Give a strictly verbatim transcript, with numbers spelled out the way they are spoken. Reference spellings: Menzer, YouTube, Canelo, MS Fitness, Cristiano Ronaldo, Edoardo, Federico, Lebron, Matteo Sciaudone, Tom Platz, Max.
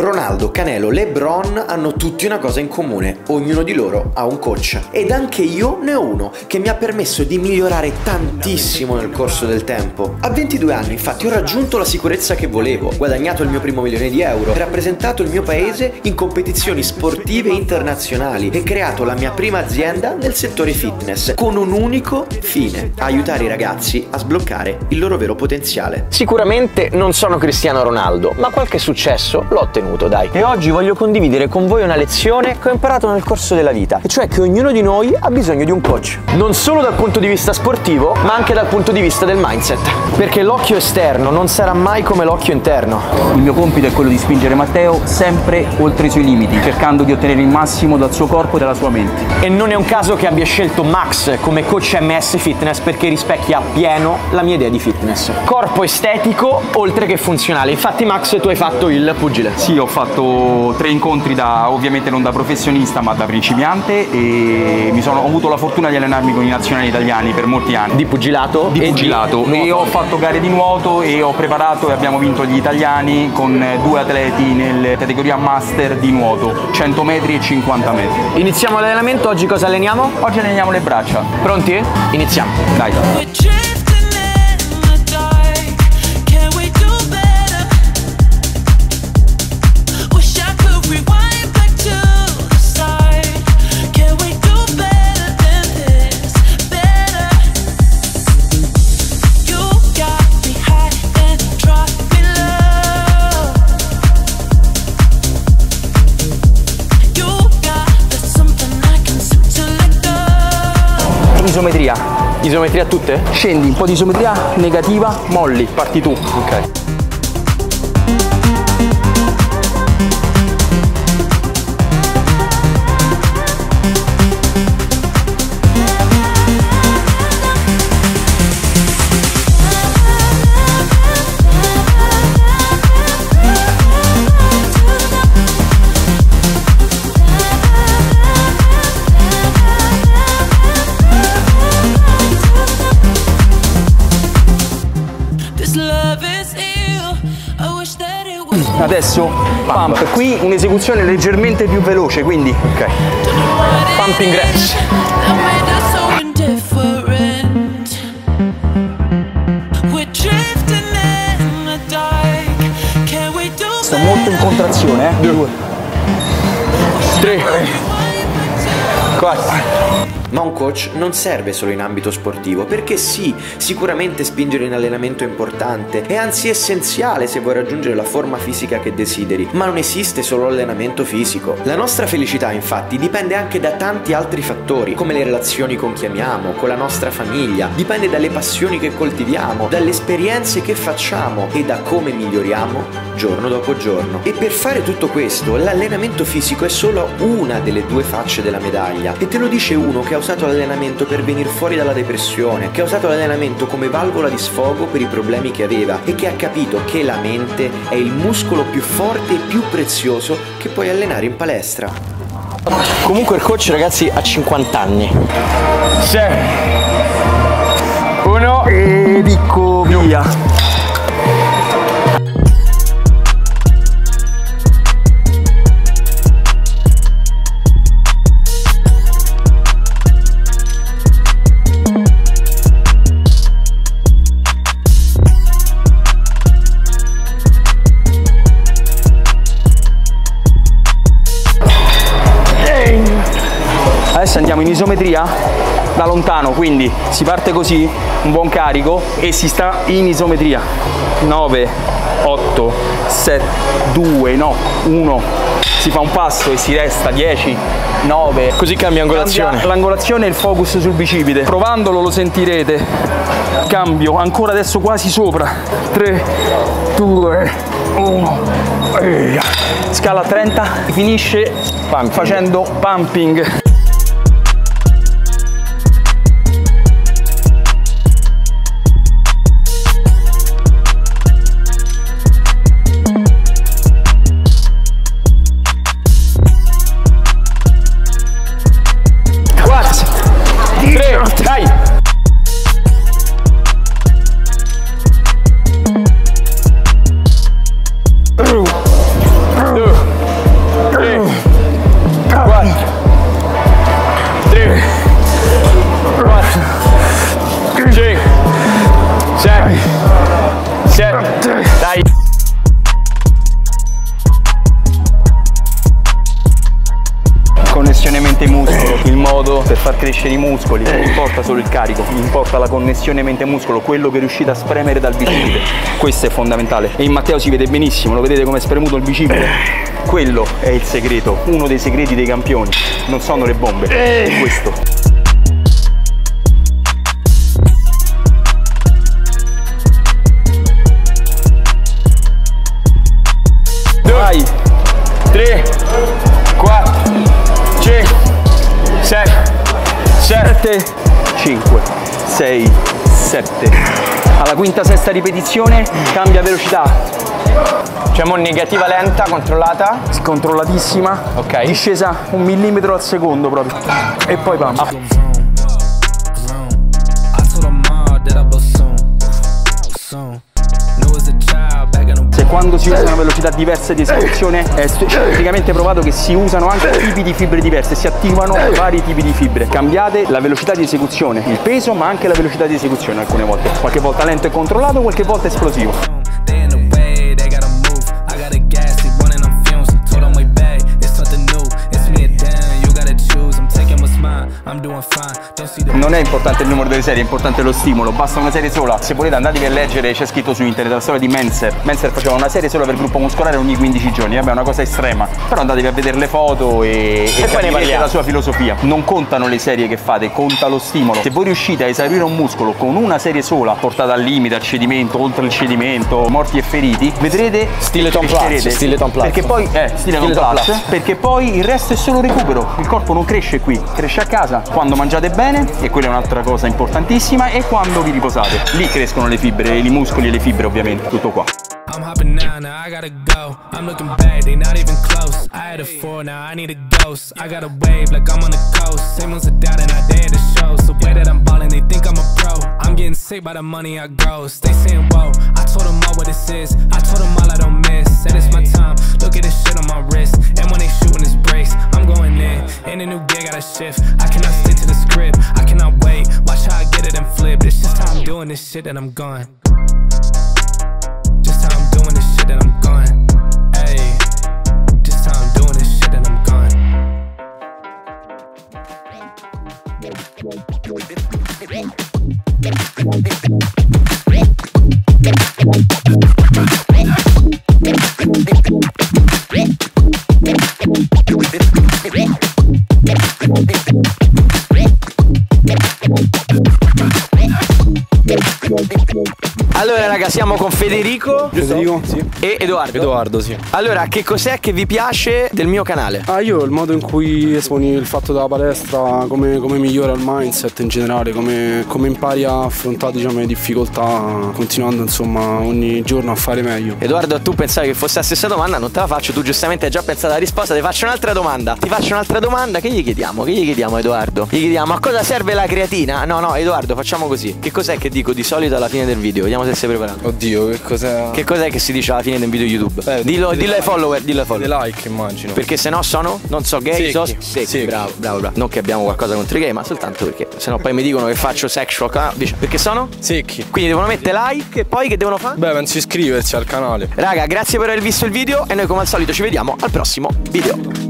Ronaldo, Canelo, Lebron hanno tutti una cosa in comune: ognuno di loro ha un coach. Ed anche io ne ho uno che mi ha permesso di migliorare tantissimo nel corso del tempo. A ventidue anni infatti ho raggiunto la sicurezza che volevo, guadagnato il mio primo milione di euro, rappresentato il mio paese in competizioni sportive internazionali e creato la mia prima azienda nel settore fitness con un unico fine: aiutare i ragazzi a sbloccare il loro vero potenziale. Sicuramente non sono Cristiano Ronaldo, ma qualche successo l'ho ottenuto, dai. E oggi voglio condividere con voi una lezione che ho imparato nel corso della vita, e cioè che ognuno di noi ha bisogno di un coach, non solo dal punto di vista sportivo ma anche dal punto di vista del mindset, perché l'occhio esterno non sarà mai come l'occhio interno. Il mio compito è quello di spingere Matteo sempre oltre i suoi limiti, cercando di ottenere il massimo dal suo corpo e dalla sua mente. E non è un caso che abbia scelto Max come coach M S Fitness, perché rispecchia appieno la mia idea di fitness. Corpo estetico oltre che funzionale. Infatti Max, tu hai fatto il pugile. Sì, ho fatto tre incontri, da ovviamente non da professionista ma da principiante, e mi sono, ho avuto la fortuna di allenarmi con i nazionali italiani per molti anni. Di pugilato? Di pugilato. E, e ho fatto gare di nuoto e ho preparato e abbiamo vinto gli italiani con due atleti nel categoria master di nuoto, cento metri e cinquanta metri. Iniziamo l'allenamento. Oggi cosa alleniamo? Oggi alleniamo le braccia. Pronti? Iniziamo. Dai. Isometria. Isometria tutte? Scendi, un po' di isometria negativa, molli, parti tu. Ok. Adesso pump, qui un'esecuzione leggermente più veloce, quindi ok. Pumping reps. Sto molto in contrazione, eh. due, tre, quattro. Ma un coach non serve solo in ambito sportivo, perché sì, sicuramente spingere in allenamento è importante e anzi essenziale se vuoi raggiungere la forma fisica che desideri, ma non esiste solo allenamento fisico. La nostra felicità infatti dipende anche da tanti altri fattori, come le relazioni con chi amiamo, con la nostra famiglia, dipende dalle passioni che coltiviamo, dalle esperienze che facciamo e da come miglioriamo giorno dopo giorno. E per fare tutto questo l'allenamento fisico è solo una delle due facce della medaglia, e te lo dice uno che ha usato l'allenamento per venire fuori dalla depressione, che ha usato l'allenamento come valvola di sfogo per i problemi che aveva e che ha capito che la mente è il muscolo più forte e più prezioso che puoi allenare in palestra. Comunque il coach, ragazzi, ha cinquanta anni. Sì. Uno e dico via. Adesso andiamo in isometria da lontano, quindi si parte così, un buon carico, e si sta in isometria. nove, otto, sette, due, no, uno, si fa un passo e si resta, dieci, nove. Così cambia angolazione. L'angolazione e il focus sul bicipite. Provandolo lo sentirete. Cambio, ancora adesso quasi sopra. tre, due, uno. Scala trenta, finisce pumping. Facendo pumping. Two, per far crescere i muscoli non importa solo il carico, importa la connessione mente-muscolo, quello che riuscite a spremere dal bicipite, questo è fondamentale. E in Matteo si vede benissimo, lo vedete come è spremuto il bicipite? Quello è il segreto, uno dei segreti dei campioni, non sono le bombe, è questo. cinque, sei, sette. Alla quinta, sesta ripetizione cambia velocità. Facciamo negativa lenta, controllata. Controllatissima. Ok. Discesa un millimetro al secondo proprio. E poi pam. Ah. Se quando si usano velocità diverse di esecuzione è scientificamente provato che si usano anche tipi di fibre diverse, si attivano vari tipi di fibre. Cambiate la velocità di esecuzione, il peso ma anche la velocità di esecuzione alcune volte, qualche volta lento e controllato, qualche volta esplosivo. Non è importante il numero delle serie, è importante lo stimolo, basta una serie sola. Se volete andatevi a leggere, c'è scritto su internet la storia di Menzer. Menzer faceva una serie sola per gruppo muscolare ogni quindici giorni, vabbè, è una cosa estrema, però andatevi a vedere le foto e, e, e capirete la sua filosofia. Non contano le serie che fate, conta lo stimolo. Se voi riuscite a esaurire un muscolo con una serie sola, portata al limite, al cedimento, oltre il cedimento, morti e feriti, vedrete stile Tom Platz, stile Tom Platz, perché poi eh, stile Tom Platz, perché poi il resto è solo recupero. Il corpo non cresce qui, cresce a casa quando mangiate bene, e quella è un'altra cosa importantissima, e quando vi riposate, lì crescono le fibre, i muscoli e le fibre ovviamente, tutto qua. This shit that I'm gone. Just how I'm doing this shit that I'm gone. Hey, just how I'm doing this shit that I'm gone. Allora raga, siamo con Federico, Federico sì. e Edoardo. Edoardo sì. Allora, che cos'è che vi piace del mio canale? Ah, io il modo in cui esponi il fatto della palestra, come, come migliora il mindset in generale, come, come impari a affrontare, diciamo, le difficoltà, continuando insomma ogni giorno a fare meglio. Edoardo, tu pensavi che fosse la stessa domanda, non te la faccio, tu giustamente hai già pensato alla risposta, ti faccio un'altra domanda. Ti faccio un'altra domanda, che gli chiediamo? Che gli chiediamo a Edoardo? Gli chiediamo a cosa serve la creatina? No, no, Edoardo, facciamo così. Che cos'è che dico di solito alla fine del video? Vediamo se sei preparato. Oddio, che cos'è? Che cos'è che si dice alla fine del video YouTube? Beh, dillo, dillo ai follower, dillo ai follower. Dei like, immagino. Perché se no sono, non so, gay, so secchi. Bravo, bravo, bravo. Non che abbiamo qualcosa contro i gay, ma soltanto perché se no poi mi dicono che faccio sexual, ah, dice, perché sono secchi. Quindi devono mettere like e poi che devono fare? Beh, penso iscriversi al canale. Raga, grazie per aver visto il video e noi come al solito ci vediamo al prossimo video.